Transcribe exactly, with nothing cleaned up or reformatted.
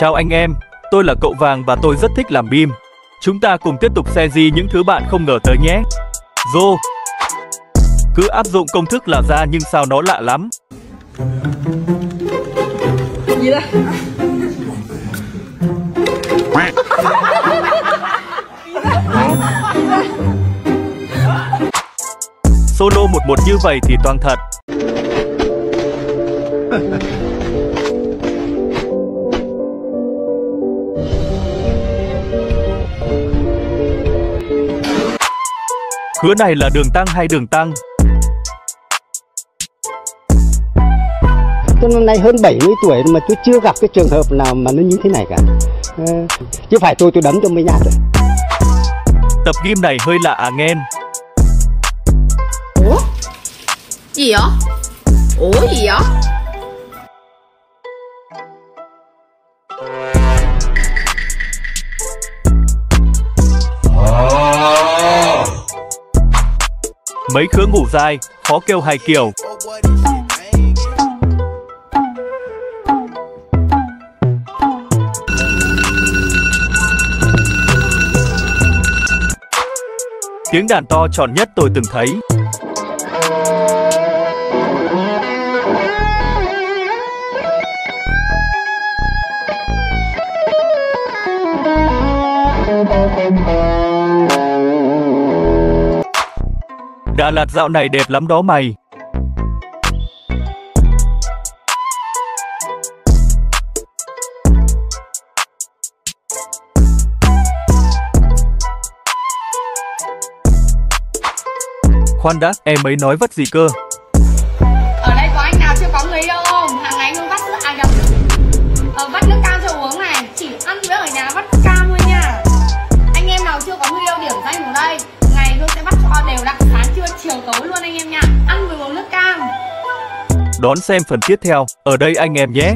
Chào anh em, tôi là Cậu Vàng và tôi rất thích làm meme. Chúng ta cùng tiếp tục share di những thứ bạn không ngờ tới nhé. Zo, cứ áp dụng công thức là ra nhưng sao nó lạ lắm. Gì đây? Solo một một như vậy thì toang thật. Hứa này là đường tăng hay đường tăng? Tôi năm nay hơn bảy mươi tuổi mà tôi chưa gặp cái trường hợp nào mà nó như thế này cả. Chứ phải tôi tôi đấm cho mới nhát rồi. Tập game này hơi lạ à nghen. Ủa? Gì vậy? Ủa gì vậy? Mấy khứa ngủ dài, khó kêu hai kiểu. Tiếng đàn to tròn nhất tôi từng thấy. Đà Lạt dạo này đẹp lắm đó mày. Khoan đã, em ấy nói vất gì cơ? Ở đây có anh nào chưa có người yêu không? Hàng ngày uống vắt nước, à gặp ở vắt nước cam cho uống này. Chỉ ăn với ở nhà vắt cam thôi nha. Anh em nào chưa có người yêu điểm danh ở đây, ngày tôi sẽ vắt cho đều đặn sáng trưa chiều tối luôn anh em nha. Ăn với uống nước cam. Đón xem phần tiếp theo ở đây anh em nhé.